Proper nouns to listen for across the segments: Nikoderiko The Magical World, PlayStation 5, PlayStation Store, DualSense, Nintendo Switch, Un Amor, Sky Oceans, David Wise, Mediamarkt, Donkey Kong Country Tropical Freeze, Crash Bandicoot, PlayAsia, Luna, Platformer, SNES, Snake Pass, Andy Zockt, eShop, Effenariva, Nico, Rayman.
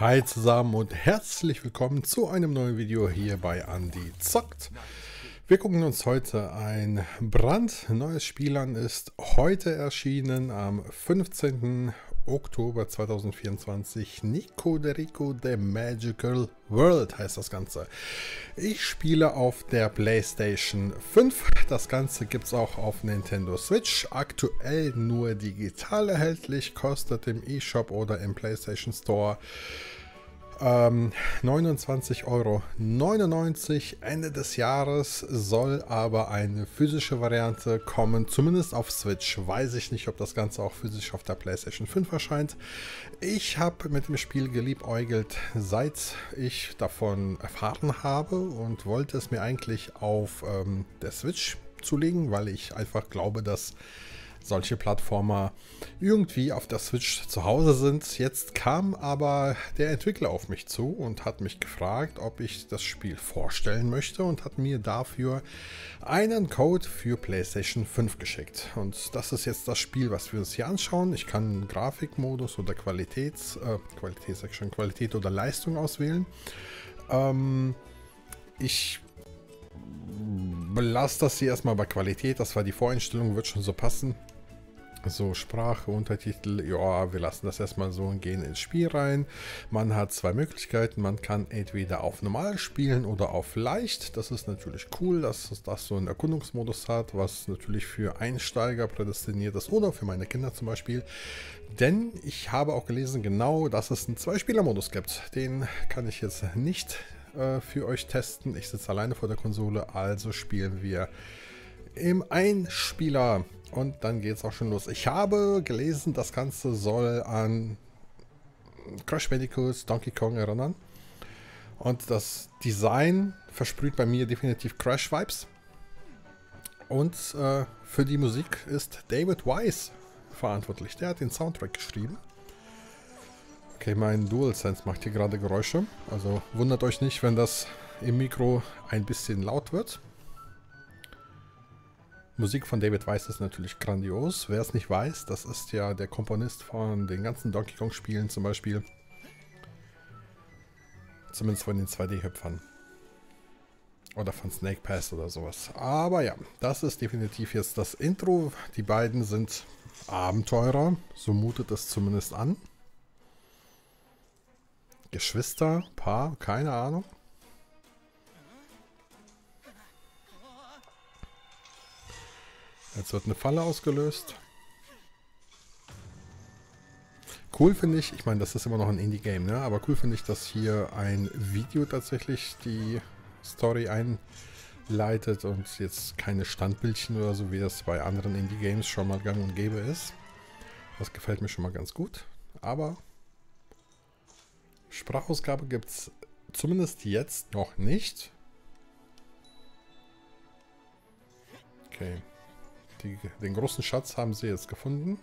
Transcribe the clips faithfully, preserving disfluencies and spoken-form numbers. Hi zusammen und herzlich willkommen zu einem neuen Video hier bei Andy Zockt. Wir gucken uns heute ein brandneues Spiel an, ist heute erschienen am fünfzehnten Oktober zweitausendvierundzwanzig. Nikoderiko The Magical World heißt das Ganze. Ich spiele auf der PlayStation fünf. Das Ganze gibt es auch auf Nintendo Switch. Aktuell nur digital erhältlich, kostet im eShop oder im PlayStation Store ähm, neunundzwanzig Euro neunundneunzig. Ende des Jahres soll aber eine physische Variante kommen, zumindest auf Switch. Weiß ich nicht, ob das Ganze auch physisch auf der PlayStation fünf erscheint. Ich habe mit dem Spiel geliebäugelt, seit ich davon erfahren habe, und wollte es mir eigentlich auf ähm, der Switch zulegen, weil ich einfach glaube, dass solche Plattformer irgendwie auf der Switch zu Hause sind. Jetzt kam aber der Entwickler auf mich zu und hat mich gefragt, ob ich das Spiel vorstellen möchte, und hat mir dafür einen Code für PlayStation fünf geschickt. Und das ist jetzt das Spiel, was wir uns hier anschauen. Ich kann Grafikmodus oder Qualitäts, äh, Qualitäts-Action, Qualität oder Leistung auswählen. Ähm, ich belasse das hier erstmal bei Qualität. Das war die Voreinstellung, wird schon so passen. So, Sprache, Untertitel, ja, wir lassen das erstmal so und gehen ins Spiel rein. Man hat zwei Möglichkeiten, man kann entweder auf normal spielen oder auf leicht. Das ist natürlich cool, dass das so einen Erkundungsmodus hat, was natürlich für Einsteiger prädestiniert ist oder für meine Kinder zum Beispiel. Denn ich habe auch gelesen, genau, dass es einen Zwei-Spieler-Modus gibt. Den kann ich jetzt nicht äh, für euch testen. Ich sitze alleine vor der Konsole, also spielen wir im Einspieler. Und dann geht es auch schon los. Ich habe gelesen, das Ganze soll an Crash Bandicoot, Donkey Kong erinnern. Und das Design versprüht bei mir definitiv Crash-Vibes. Und äh, für die Musik ist David Wise verantwortlich. Der hat den Soundtrack geschrieben. Okay, mein DualSense macht hier gerade Geräusche. Also wundert euch nicht, wenn das im Mikro ein bisschen laut wird. Musik von David Wise ist natürlich grandios. Wer es nicht weiß, das ist ja der Komponist von den ganzen Donkey Kong Spielen zum Beispiel. Zumindest von den zwei D-Hüpfern. Oder von Snake Pass oder sowas. Aber ja, das ist definitiv jetzt das Intro. Die beiden sind Abenteurer, so mutet es zumindest an. Geschwister, Paar, keine Ahnung. Jetzt wird eine Falle ausgelöst. Cool finde ich, ich meine, das ist immer noch ein Indie-Game, ne? Aber cool finde ich, dass hier ein Video tatsächlich die Story einleitet und jetzt keine Standbildchen oder so, wie das bei anderen Indie-Games schon mal gang und gäbe ist. Das gefällt mir schon mal ganz gut. Aber Sprachausgabe gibt es zumindest jetzt noch nicht. Okay. Die, den großen Schatz haben sie jetzt gefunden.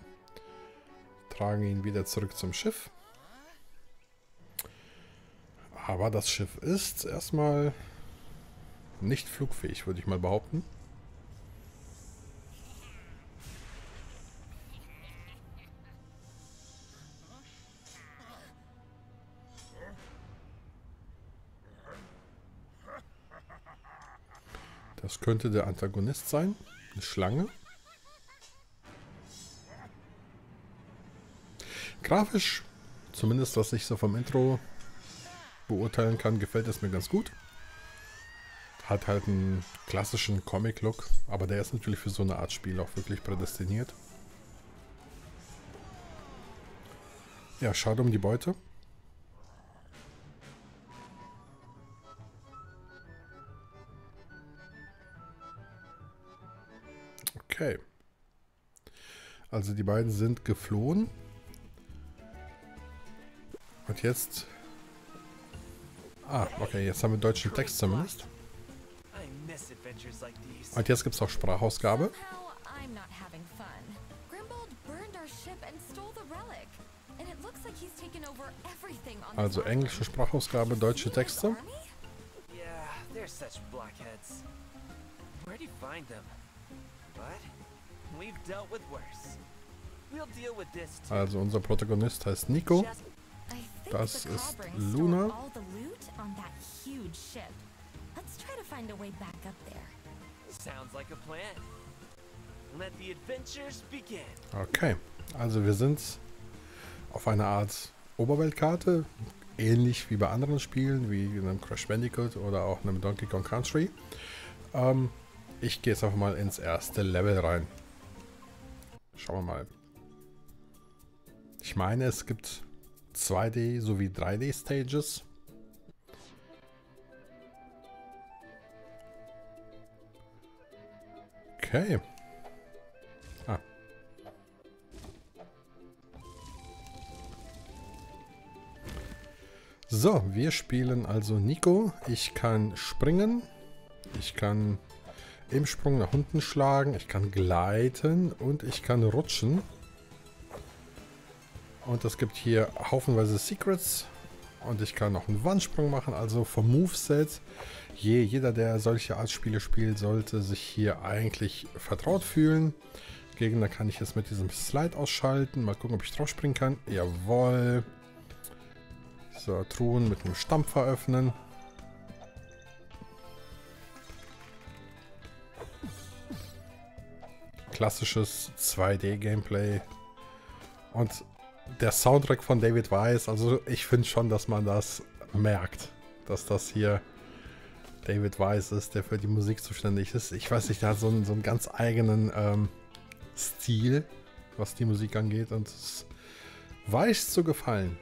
Tragen ihn wieder zurück zum Schiff. Aber das Schiff ist erstmal nicht flugfähig, würde ich mal behaupten. Das könnte der Antagonist sein. Eine Schlange. Grafisch, zumindest was ich so vom Intro beurteilen kann, gefällt es mir ganz gut. Hat halt einen klassischen Comic-Look, aber der ist natürlich für so eine Art Spiel auch wirklich prädestiniert. Ja, schade um die Beute. Okay. Also die beiden sind geflohen. Und jetzt... Ah, okay, jetzt haben wir deutschen Text zumindest. Und jetzt gibt es auch Sprachausgabe. Also englische Sprachausgabe, deutsche Texte. Also unser Protagonist heißt Nico. Das ist Luna. Okay, also wir sind auf einer Art Oberweltkarte, ähnlich wie bei anderen Spielen, wie einem Crash Bandicoot oder auch einem Donkey Kong Country. Ähm, ich gehe jetzt einfach mal ins erste Level rein. Schauen wir mal. Ich meine, es gibt zwei D sowie drei D Stages. Okay. Ah. So, wir spielen also Nico. Ich kann springen. Ich kann im Sprung nach unten schlagen. Ich kann gleiten und ich kann rutschen. Und es gibt hier haufenweise Secrets. Und ich kann noch einen Wandsprung machen. Also vom Moveset. Je, jeder, der solche Art Spiele spielt, sollte sich hier eigentlich vertraut fühlen. Gegner kann ich jetzt mit diesem Slide ausschalten. Mal gucken, ob ich drauf springen kann. Jawohl. So, Truhen mit einem Stampfer öffnen. Klassisches zwei D Gameplay. Und der Soundtrack von David Wise, also ich finde schon, dass man das merkt, dass das hier David Wise ist, der für die Musik zuständig ist. Ich weiß nicht, der hat so einen, so einen ganz eigenen ähm, Stil, was die Musik angeht, und es weiß zu gefallen.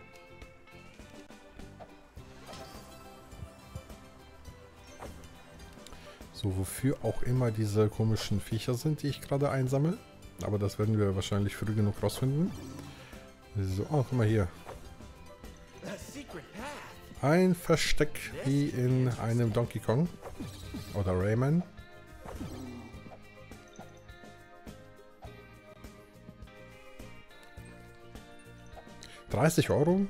So, wofür auch immer diese komischen Viecher sind, die ich gerade einsammle, aber das werden wir wahrscheinlich früh genug rausfinden. So, oh, guck mal hier. Ein Versteck wie in einem Donkey Kong oder Rayman. dreißig Euro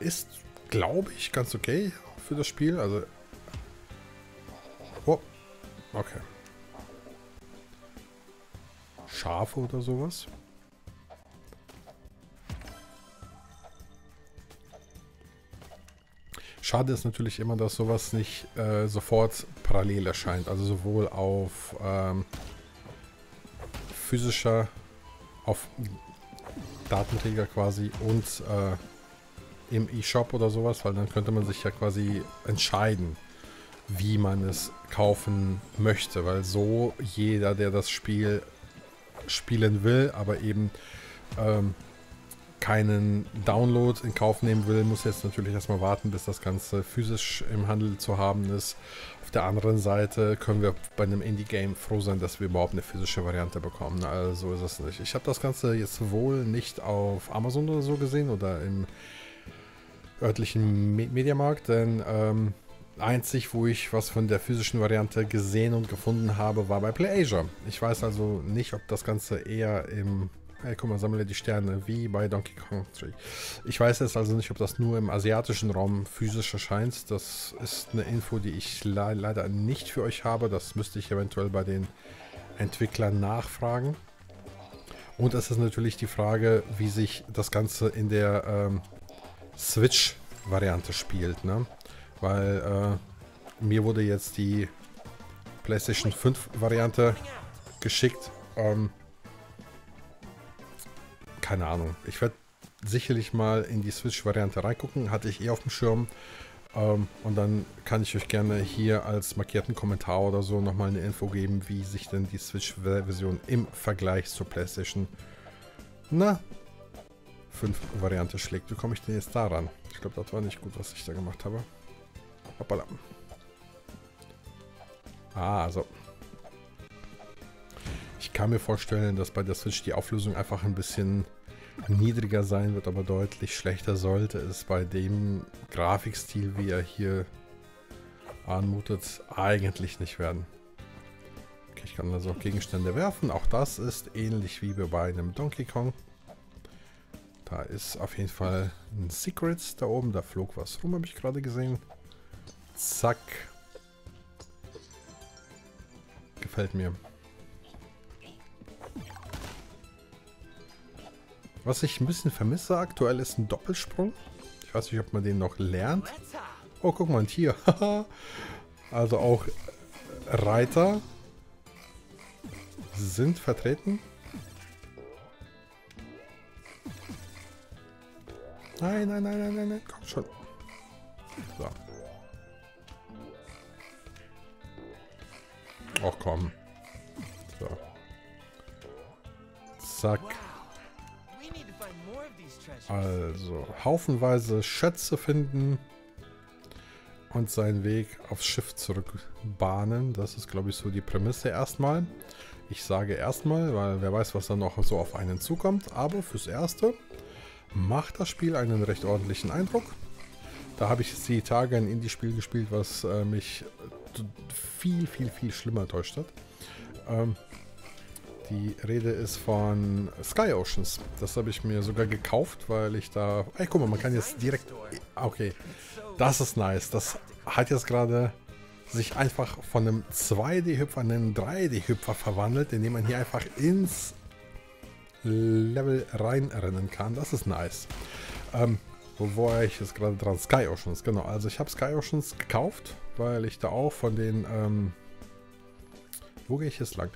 ist, glaube ich, ganz okay für das Spiel. Also, oh, okay. Schafe oder sowas. Schade ist natürlich immer, dass sowas nicht äh, sofort parallel erscheint. Also sowohl auf ähm, physischer, auf Datenträger quasi und äh, im eShop oder sowas, weil dann könnte man sich ja quasi entscheiden, wie man es kaufen möchte. Weil so jeder, der das Spiel spielen will, aber eben ähm, keinen Download in Kauf nehmen will, muss jetzt natürlich erstmal warten, bis das Ganze physisch im Handel zu haben ist. Auf der anderen Seite können wir bei einem Indie-Game froh sein, dass wir überhaupt eine physische Variante bekommen. Also so ist es nicht. Ich habe das Ganze jetzt wohl nicht auf Amazon oder so gesehen oder im örtlichen Mediamarkt, denn ähm, einzig, wo ich was von der physischen Variante gesehen und gefunden habe, war bei PlayAsia. Ich weiß also nicht, ob das Ganze eher im... Hey, guck mal, sammle die Sterne, wie bei Donkey Kong Country. Ich weiß jetzt also nicht, ob das nur im asiatischen Raum physisch erscheint. Das ist eine Info, die ich le leider nicht für euch habe. Das müsste ich eventuell bei den Entwicklern nachfragen. Und es ist natürlich die Frage, wie sich das Ganze in der ähm, Switch-Variante spielt, ne? Weil äh, mir wurde jetzt die PlayStation fünf Variante geschickt. Ähm, Keine Ahnung. Ich werde sicherlich mal in die Switch-Variante reingucken. Hatte ich eh auf dem Schirm. Ähm, und dann kann ich euch gerne hier als markierten Kommentar oder so nochmal eine Info geben, wie sich denn die Switch-Version im Vergleich zur PlayStation na, fünf Variante schlägt. Wie komme ich denn jetzt da ran? Ich glaube, das war nicht gut, was ich da gemacht habe. Hoppala. Ah, so. Ich kann mir vorstellen, dass bei der Switch die Auflösung einfach ein bisschen niedriger sein wird, aber deutlich schlechter sollte es bei dem Grafikstil, wie er hier anmutet, eigentlich nicht werden. Okay, ich kann also auch Gegenstände werfen. Auch das ist ähnlich wie bei einem Donkey Kong. Da ist auf jeden Fall ein Secret da oben. Da flog was rum, habe ich gerade gesehen. Zack. Gefällt mir. Was ich ein bisschen vermisse aktuell ist ein Doppelsprung. Ich weiß nicht, ob man den noch lernt. Oh, guck mal, ein Tier. Also auch Reiter sind vertreten. Nein, nein, nein, nein, nein, nein. Komm schon. So. Ach komm. So. Zack. Also, haufenweise Schätze finden und seinen Weg aufs Schiff zurückbahnen. Das ist, glaube ich, so die Prämisse erstmal. Ich sage erstmal, weil wer weiß, was dann noch so auf einen zukommt. Aber fürs Erste macht das Spiel einen recht ordentlichen Eindruck. Da habe ich die Tage ein Indie-Spiel gespielt, was äh, mich viel, viel, viel schlimmer enttäuscht hat. Ähm, die Rede ist von Sky Oceans. Das habe ich mir sogar gekauft, weil ich da... Ey, guck mal, man kann jetzt direkt... Okay, das ist nice. Das hat jetzt gerade sich einfach von einem zwei D-Hüpfer in einen drei D-Hüpfer verwandelt, indem man hier einfach ins Level reinrennen kann. Das ist nice. Ähm, wo war ich jetzt gerade dran? Sky Oceans, genau. Also ich habe Sky Oceans gekauft, weil ich da auch von den... Ähm, wo gehe ich jetzt lang?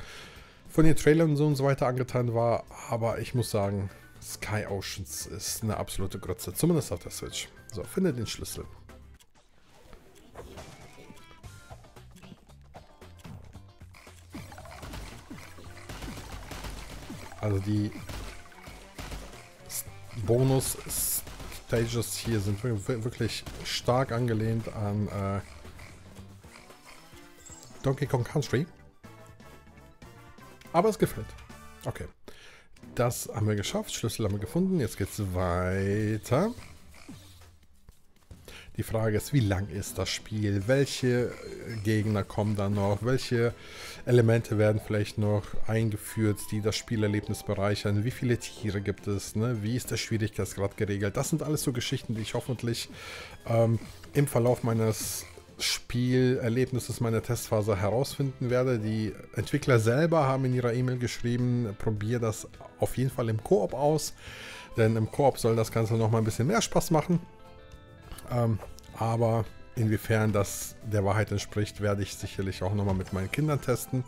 Von den Trailern und so und so weiter angetan war, aber ich muss sagen, Sky Oceans ist eine absolute Grütze, zumindest auf der Switch. So, finde den Schlüssel. Also die Bonus-Stages hier sind wirklich stark angelehnt an äh, Donkey Kong Country. Aber es gefällt. Okay. Das haben wir geschafft. Schlüssel haben wir gefunden. Jetzt geht's weiter. Die Frage ist, wie lang ist das Spiel? Welche Gegner kommen da noch? Welche Elemente werden vielleicht noch eingeführt, die das Spielerlebnis bereichern? Wie viele Tiere gibt es? Ne? Wie ist der Schwierigkeitsgrad geregelt? Das sind alles so Geschichten, die ich hoffentlich ähm, im Verlauf meines Spielerlebnisses meiner Testphase herausfinden werde. Die Entwickler selber haben in ihrer E-Mail geschrieben, probier das auf jeden Fall im Koop aus, denn im Koop soll das Ganze noch mal ein bisschen mehr Spaß machen. Ähm, aber inwiefern das der Wahrheit entspricht, werde ich sicherlich auch noch mal mit meinen Kindern testen,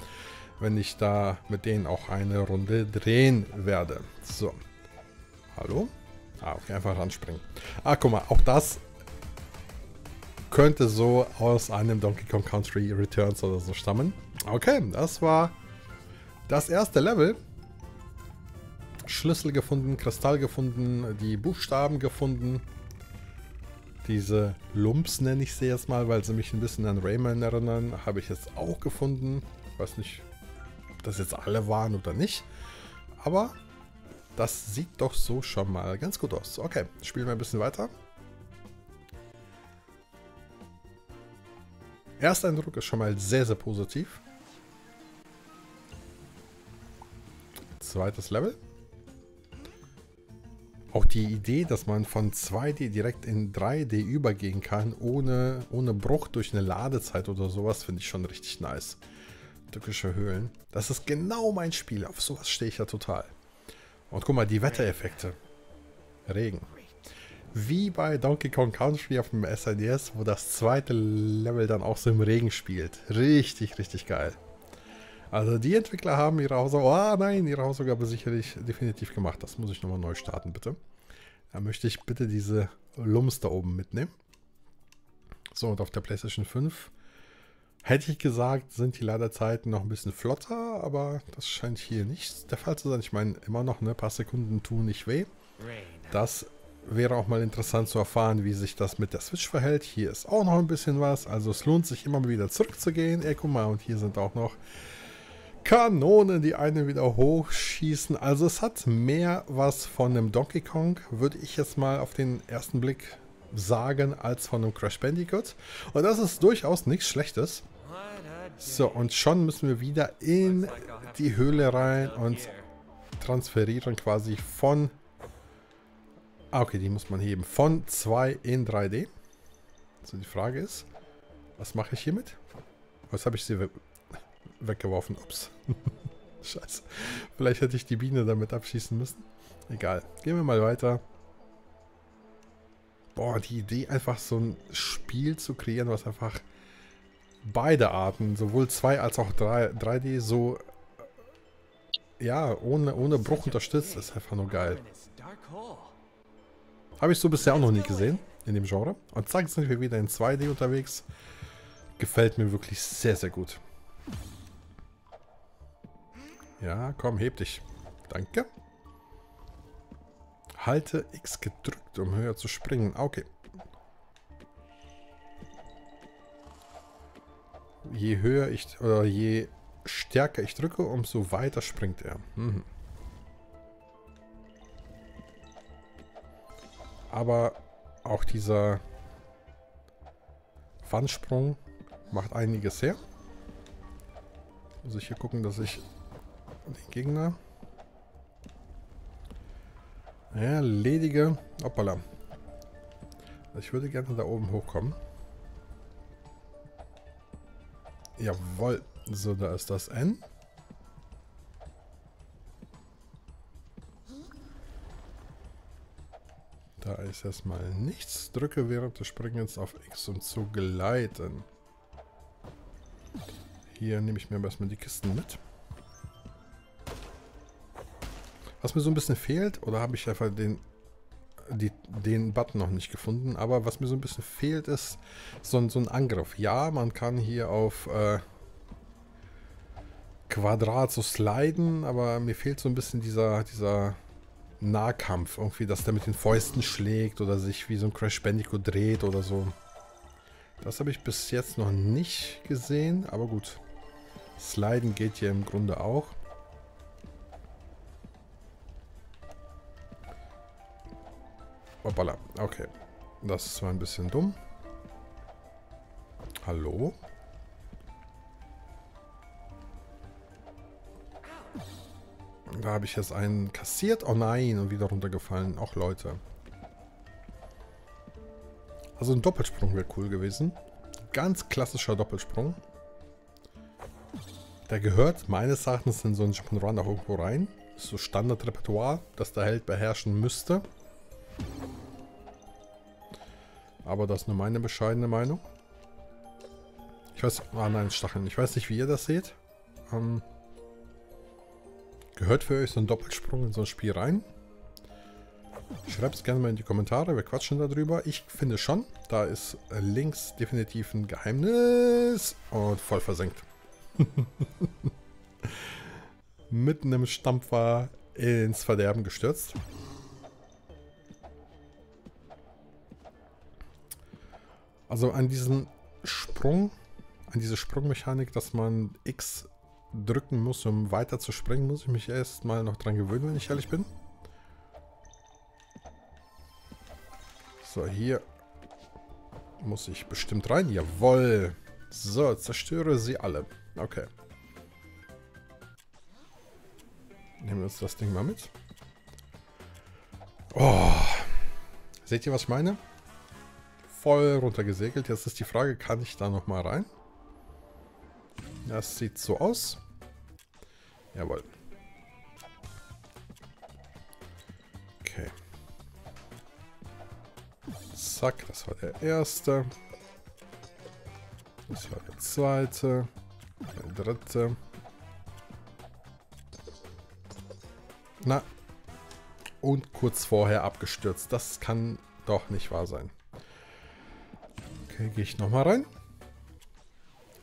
wenn ich da mit denen auch eine Runde drehen werde. So. Hallo? Ah, okay, einfach ranspringen. Ah, guck mal, auch das könnte so aus einem Donkey Kong Country Returns oder so stammen. Okay, das war das erste Level. Schlüssel gefunden, Kristall gefunden, die Buchstaben gefunden. Diese Lumps nenne ich sie jetzt mal, weil sie mich ein bisschen an Rayman erinnern. Habe ich jetzt auch gefunden. Ich weiß nicht, ob das jetzt alle waren oder nicht. Aber das sieht doch so schon mal ganz gut aus. Okay, spielen wir ein bisschen weiter. Erster Eindruck ist schon mal sehr, sehr positiv. Zweites Level. Auch die Idee, dass man von zwei D direkt in drei D übergehen kann, ohne, ohne Bruch durch eine Ladezeit oder sowas, finde ich schon richtig nice. Tückische Höhlen. Das ist genau mein Spiel. Auf sowas stehe ich ja total. Und guck mal, die Wettereffekte. Regen. Wie bei Donkey Kong Country auf dem S N E S, wo das zweite Level dann auch so im Regen spielt. Richtig, richtig geil. Also die Entwickler haben ihre Hausaufgabe, oh nein, ihre Hausaufgabe sicherlich definitiv gemacht. Das muss ich nochmal neu starten, bitte. Da möchte ich bitte diese Lumps da oben mitnehmen. So, und auf der PlayStation fünf hätte ich gesagt, sind die Ladezeiten noch ein bisschen flotter, aber das scheint hier nicht der Fall zu sein. Ich meine, immer noch, ne, ein paar Sekunden tun nicht weh. Das wäre auch mal interessant zu erfahren, wie sich das mit der Switch verhält. Hier ist auch noch ein bisschen was. Also es lohnt sich immer wieder zurückzugehen. Ey, guck mal, und hier sind auch noch Kanonen, die einen wieder hochschießen. Also es hat mehr was von einem Donkey Kong, würde ich jetzt mal auf den ersten Blick sagen, als von einem Crash Bandicoot. Und das ist durchaus nichts Schlechtes. So, und schon müssen wir wieder in die Höhle rein und transferieren quasi von... Ah, okay, die muss man heben. Von zwei in drei D. Also die Frage ist, was mache ich hiermit? Jetzt habe ich sie we weggeworfen. Ups. Scheiße. Vielleicht hätte ich die Biene damit abschießen müssen. Egal. Gehen wir mal weiter. boah, die Idee, einfach so ein Spiel zu kreieren, was einfach beide Arten, sowohl zwei als auch drei D, so ja, ohne, ohne Bruch unterstützt, ist einfach nur geil. Habe ich so bisher auch noch nicht gesehen in dem Genre. Und zack, sind wir wieder in zwei D unterwegs. Gefällt mir wirklich sehr, sehr gut. Ja, komm, heb dich. Danke. Halte X gedrückt, um höher zu springen. Okay. Je höher ich, oder je stärker ich drücke, umso weiter springt er. Mhm. Aber auch dieser Wandsprung macht einiges her. Muss ich hier gucken, dass ich den Gegner erledige. Hoppala. Ich würde gerne da oben hochkommen. Jawohl. So, da ist das N. Da ist erstmal nichts. Drücke während des Springens auf X, um zu gleiten. Hier nehme ich mir erstmal die Kisten mit. Was mir so ein bisschen fehlt, oder habe ich einfach den, die, den Button noch nicht gefunden, aber was mir so ein bisschen fehlt, ist so ein, so ein Angriff. Ja, man kann hier auf äh, Quadrat so sliden, aber mir fehlt so ein bisschen dieser, dieser Nahkampf. Irgendwie, dass der mit den Fäusten schlägt oder sich wie so ein Crash Bandicoot dreht oder so. Das habe ich bis jetzt noch nicht gesehen, aber gut. Sliden geht hier im Grunde auch. Hoppala, okay. Das ist zwar ein bisschen dumm. Hallo? Da habe ich jetzt einen kassiert. Oh nein, und wieder runtergefallen. Auch Leute. Also ein Doppelsprung wäre cool gewesen. Ganz klassischer Doppelsprung. Der gehört meines Erachtens in so einen Jump'n'Run auch irgendwo rein. Ist so Standardrepertoire, das der Held beherrschen müsste. Aber das ist nur meine bescheidene Meinung. Ich weiß... Ah nein, Stacheln. Ich weiß nicht, wie ihr das seht. Ähm, gehört für euch so ein Doppelsprung in so ein Spiel rein? Schreibt es gerne mal in die Kommentare. Wir quatschen darüber. Ich finde schon. Da ist links definitiv ein Geheimnis. Und voll versenkt. Mitten im Stampfer ins Verderben gestürzt. Also an diesen Sprung, an diese Sprungmechanik, dass man X drücken muss, um weiter zu springen, muss ich mich erstmal noch dran gewöhnen, wenn ich ehrlich bin. So, hier muss ich bestimmt rein. Jawohl. So, zerstöre sie alle. Okay. Nehmen wir uns das Ding mal mit. Oh. Seht ihr, was ich meine? Voll runtergesegelt. Jetzt ist die Frage, kann ich da nochmal rein? Das sieht so aus. Jawohl. Okay. Zack, das war der erste. Das war der zweite. Der dritte. Na. Und kurz vorher abgestürzt. Das kann doch nicht wahr sein. Okay, gehe ich nochmal rein.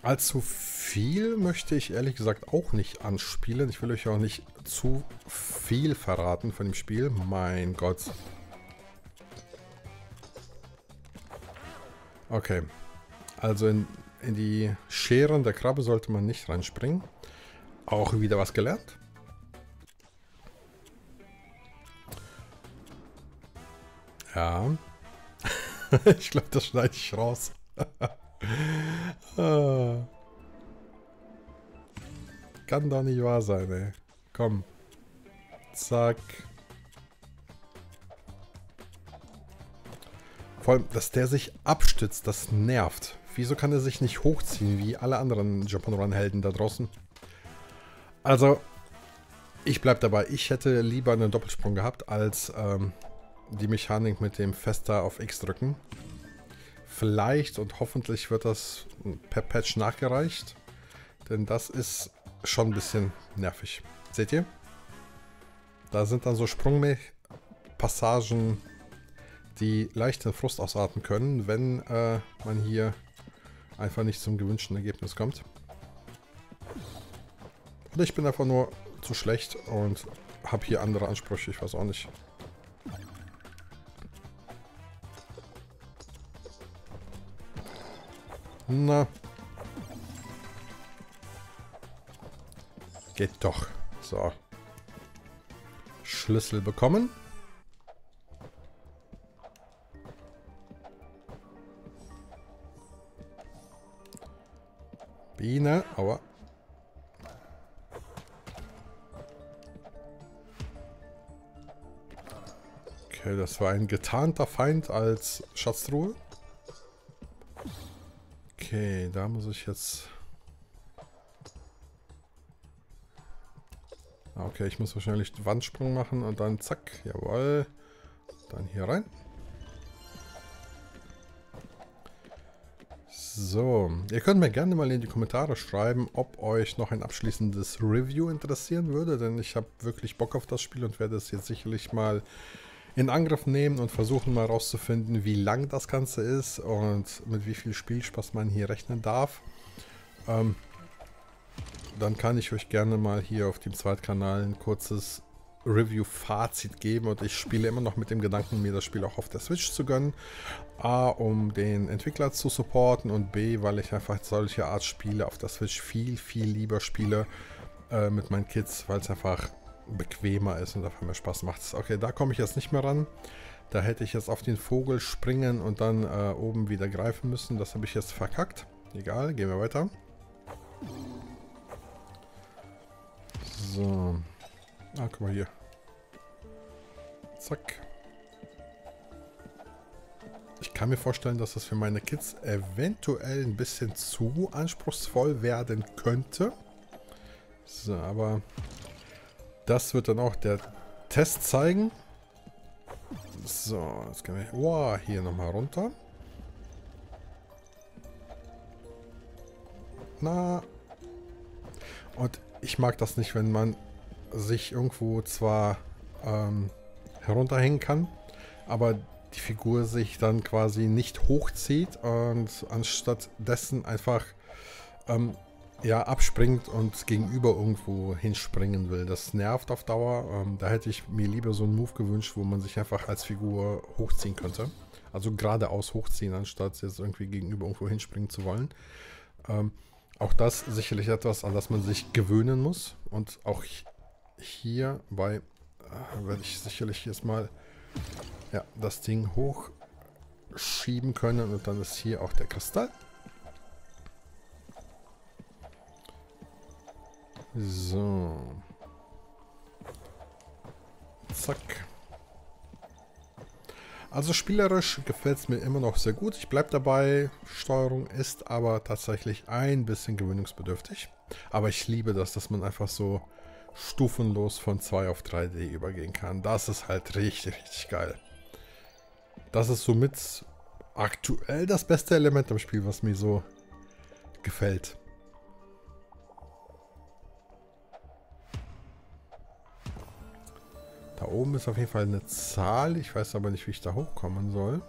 Allzu viel möchte ich ehrlich gesagt auch nicht anspielen. Ich will euch auch nicht zu viel verraten von dem Spiel. Mein Gott. Okay. Also in, in die Scheren der Krabbe sollte man nicht reinspringen. Auch wieder was gelernt. Ja. Ich glaube, das schneide ich raus. Ah. Kann doch nicht wahr sein, ey. Komm. Zack. Vor allem, dass der sich abstützt, das nervt. Wieso kann er sich nicht hochziehen, wie alle anderen Jump'n'Run-Helden da draußen? Also, ich bleib dabei. Ich hätte lieber einen Doppelsprung gehabt, als ähm, die Mechanik mit dem Fester auf X drücken. Vielleicht und hoffentlich wird das per Patch nachgereicht, denn das ist schon ein bisschen nervig. Seht ihr? Da sind dann so Sprungpassagen, die leicht den Frust ausarten können, wenn äh, man hier einfach nicht zum gewünschten Ergebnis kommt. Und ich bin einfach nur zu schlecht und habe hier andere Ansprüche, ich weiß auch nicht. Na. Geht doch. So. Schlüssel bekommen. Biene, aua. Okay, das war ein getarnter Feind als Schatztruhe. Okay, da muss ich jetzt... Okay, ich muss wahrscheinlich einen Wandsprung machen und dann zack, jawohl. Dann hier rein. So, ihr könnt mir gerne mal in die Kommentare schreiben, ob euch noch ein abschließendes Review interessieren würde, denn ich habe wirklich Bock auf das Spiel und werde es jetzt sicherlich mal in Angriff nehmen und versuchen mal rauszufinden, wie lang das Ganze ist und mit wie viel Spielspaß man hier rechnen darf. Ähm, dann kann ich euch gerne mal hier auf dem Zweitkanal ein kurzes Review-Fazit geben und ich spiele immer noch mit dem Gedanken, mir das Spiel auch auf der Switch zu gönnen. A, um den Entwickler zu supporten und B, weil ich einfach solche Art Spiele auf der Switch viel, viel lieber spiele äh, mit meinen Kids, weil es einfach bequemer ist und dafür mehr Spaß macht. Okay, da komme ich jetzt nicht mehr ran. Da hätte ich jetzt auf den Vogel springen und dann äh, oben wieder greifen müssen. Das habe ich jetzt verkackt. Egal, gehen wir weiter. So. Ah, guck mal hier. Zack. Ich kann mir vorstellen, dass das für meine Kids eventuell ein bisschen zu anspruchsvoll werden könnte. So, aber... Das wird dann auch der Test zeigen. So, jetzt können wir... Wow, hier nochmal runter. Na. Und ich mag das nicht, wenn man sich irgendwo zwar ähm, herunterhängen kann, aber die Figur sich dann quasi nicht hochzieht und anstatt dessen einfach... Ähm, ja, abspringt und gegenüber irgendwo hinspringen will. Das nervt auf Dauer. Ähm, da hätte ich mir lieber so einen Move gewünscht, wo man sich einfach als Figur hochziehen könnte. Also geradeaus hochziehen, anstatt jetzt irgendwie gegenüber irgendwo hinspringen zu wollen. Ähm, auch das sicherlich etwas, an das man sich gewöhnen muss. Und auch hierbei äh, werde ich sicherlich jetzt mal ja, das Ding hochschieben können. Und dann ist hier auch der Kristall. So. Zack. Also spielerisch gefällt es mir immer noch sehr gut. Ich bleibe dabei. Steuerung ist aber tatsächlich ein bisschen gewöhnungsbedürftig. Aber ich liebe das, dass man einfach so stufenlos von zwei auf drei D übergehen kann. Das ist halt richtig, richtig geil. Das ist somit aktuell das beste Element am Spiel, was mir so gefällt. Da oben ist auf jeden Fall eine Zahl. Ich weiß aber nicht, wie ich da hochkommen soll.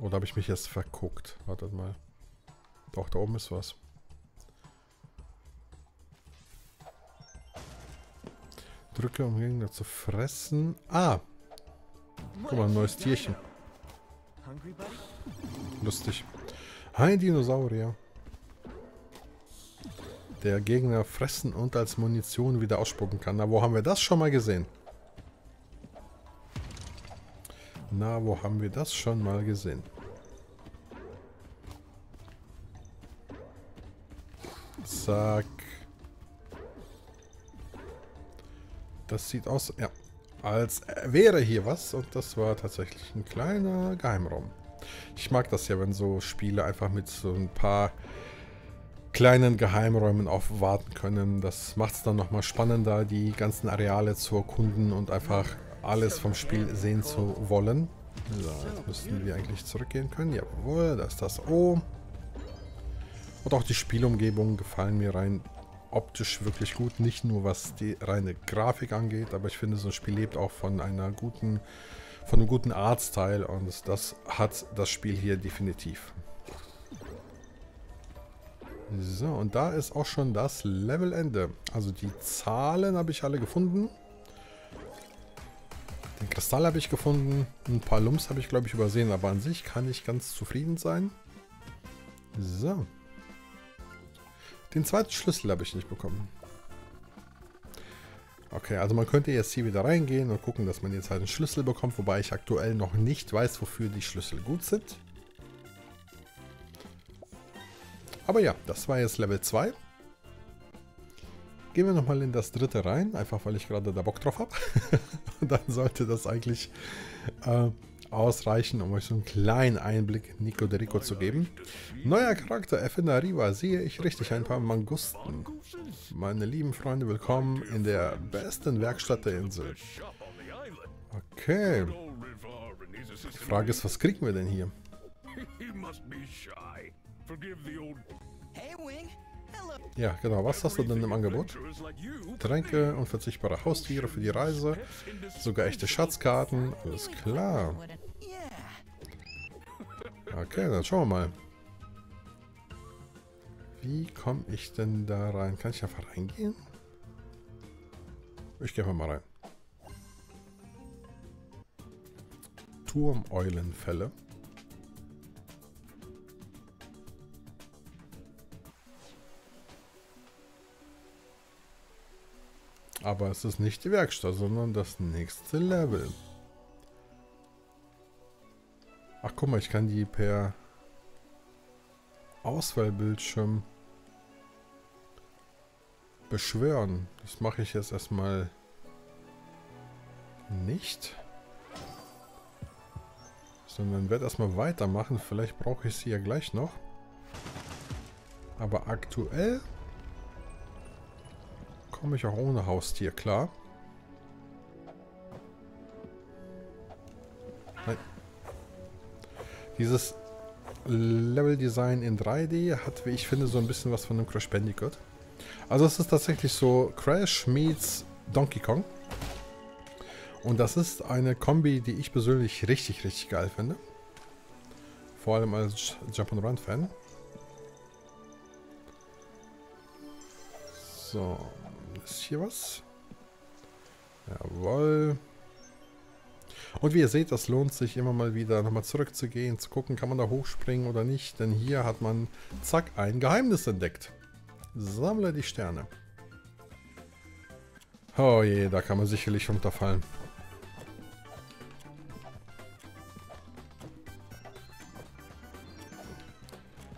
Oder habe ich mich jetzt verguckt? Wartet mal. Doch, da oben ist was. Drücke, um Gegner zu fressen. Ah! Guck mal, ein neues Tierchen. Lustig. Ein Dinosaurier. Der Gegner fressen und als Munition wieder ausspucken kann. Na, wo haben wir das schon mal gesehen? Na, wo haben wir das schon mal gesehen? Zack. Das sieht aus, ja, als wäre hier was. Und das war tatsächlich ein kleiner Geheimraum. Ich mag das ja, wenn so Spiele einfach mit so ein paar... kleinen Geheimräumen aufwarten können. Das macht es dann nochmal spannender, die ganzen Areale zu erkunden und einfach alles vom Spiel sehen zu wollen. So, jetzt müssten wir eigentlich zurückgehen können. Jawohl, da ist das O. Und auch die Spielumgebungen gefallen mir rein optisch wirklich gut. Nicht nur was die reine Grafik angeht, aber ich finde, so ein Spiel lebt auch von einer guten, von einem guten Artstyle, und das hat das Spiel hier definitiv. So, und da ist auch schon das Levelende. Also die Zahlen habe ich alle gefunden. Den Kristall habe ich gefunden. Ein paar Lumps habe ich, glaube ich, übersehen. Aber an sich kann ich ganz zufrieden sein. So. Den zweiten Schlüssel habe ich nicht bekommen. Okay, also man könnte jetzt hier wieder reingehen und gucken, dass man jetzt halt einen Schlüssel bekommt. Wobei ich aktuell noch nicht weiß, wofür die Schlüssel gut sind. Aber ja, das war jetzt Level zwei. Gehen wir nochmal in das dritte rein, einfach weil ich gerade da Bock drauf habe. Und dann sollte das eigentlich äh, ausreichen, um euch so einen kleinen Einblick in Nikoderiko zu geben. Neuer Charakter, Effenariva, sehe ich richtig, ein paar Mangusten. Meine lieben Freunde, willkommen in der besten Werkstatt der Insel. Okay. Die Frage ist, was kriegen wir denn hier? Ja, genau. Was hast du denn im Angebot? Tränke, unverzichtbare Haustiere für die Reise, sogar echte Schatzkarten. Alles klar. Okay, dann schauen wir mal. Wie komme ich denn da rein? Kann ich einfach reingehen? Ich gehe einfach mal rein. Turmeulenfälle. Aber es ist nicht die Werkstatt, sondern das nächste Level. Ach, guck mal, ich kann die per Auswahlbildschirm beschwören. Das mache ich jetzt erstmal nicht. Sondern werde erstmal weitermachen. Vielleicht brauche ich sie ja gleich noch. Aber aktuell komme ich auch ohne Haustier klar. Nein. Dieses Level-Design in drei D hat, wie ich finde, so ein bisschen was von einem Crash Bandicoot. Also es ist tatsächlich so Crash meets Donkey Kong. Und das ist eine Kombi, die ich persönlich richtig, richtig geil finde. Vor allem als Jump-and-Run-Fan. So. Ist hier was? Jawohl. Und wie ihr seht, das lohnt sich immer mal wieder, nochmal zurückzugehen, zu gucken, kann man da hochspringen oder nicht. Denn hier hat man, zack, ein Geheimnis entdeckt. Sammle die Sterne. Oh je, da kann man sicherlich runterfallen.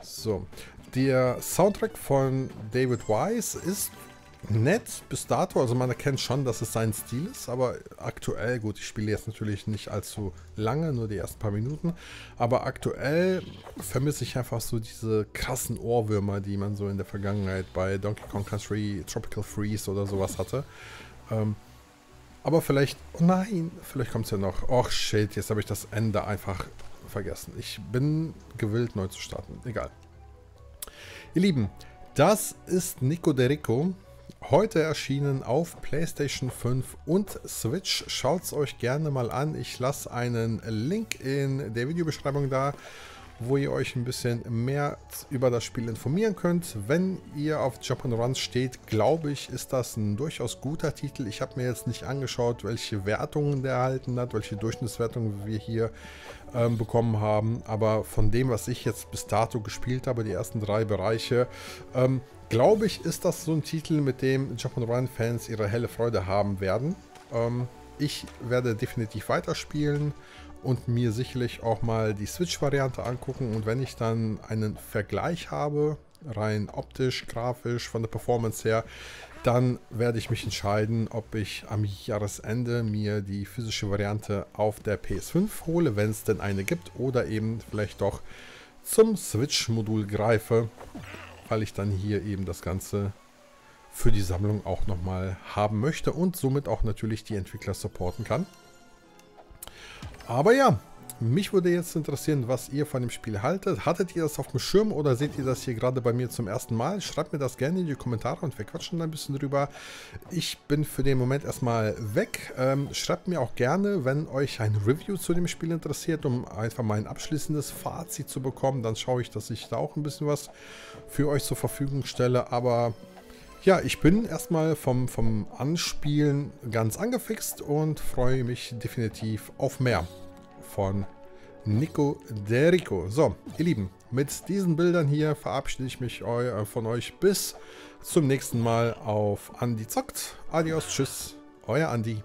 So. Der Soundtrack von David Wise ist nett bis dato, also man erkennt schon, dass es sein Stil ist, aber aktuell, gut, ich spiele jetzt natürlich nicht allzu lange, nur die ersten paar Minuten, aber aktuell vermisse ich einfach so diese krassen Ohrwürmer, die man so in der Vergangenheit bei Donkey Kong Country Tropical Freeze oder sowas hatte. Ähm, aber vielleicht, oh nein, vielleicht kommt es ja noch. Och shit, jetzt habe ich das Ende einfach vergessen. Ich bin gewillt, neu zu starten, egal. Ihr Lieben, das ist Nikoderiko. Heute erschienen auf PlayStation fünf und Switch. Schaut es euch gerne mal an. Ich lasse einen Link in der Videobeschreibung da, wo ihr euch ein bisschen mehr über das Spiel informieren könnt. Wenn ihr auf Jump'n'Runs steht, glaube ich, ist das ein durchaus guter Titel. Ich habe mir jetzt nicht angeschaut, welche Wertungen der erhalten hat, welche Durchschnittswertungen wir hier äh, bekommen haben. Aber von dem, was ich jetzt bis dato gespielt habe, die ersten drei Bereiche, ähm, glaube ich, ist das so ein Titel, mit dem Jump'n'Run-Fans ihre helle Freude haben werden. Ähm, ich werde definitiv weiterspielen und mir sicherlich auch mal die Switch-Variante angucken, und wenn ich dann einen Vergleich habe, rein optisch, grafisch, von der Performance her, dann werde ich mich entscheiden, ob ich am Jahresende mir die physische Variante auf der P S fünf hole, wenn es denn eine gibt, oder eben vielleicht doch zum Switch-Modul greife, weil ich dann hier eben das Ganze für die Sammlung auch nochmal haben möchte und somit auch natürlich die Entwickler supporten kann. Aber ja, mich würde jetzt interessieren, was ihr von dem Spiel haltet. Hattet ihr das auf dem Schirm oder seht ihr das hier gerade bei mir zum ersten Mal? Schreibt mir das gerne in die Kommentare und wir quatschen da ein bisschen drüber. Ich bin für den Moment erstmal weg. Ähm, schreibt mir auch gerne, wenn euch ein Review zu dem Spiel interessiert, um einfach mein abschließendes Fazit zu bekommen. Dann schaue ich, dass ich da auch ein bisschen was für euch zur Verfügung stelle. Aber ja, ich bin erstmal vom, vom Anspielen ganz angefixt und freue mich definitiv auf mehr von Nikoderiko. So, ihr Lieben, mit diesen Bildern hier verabschiede ich mich eu von euch. Bis zum nächsten Mal auf Andy Zockt. Adios, tschüss, euer Andy.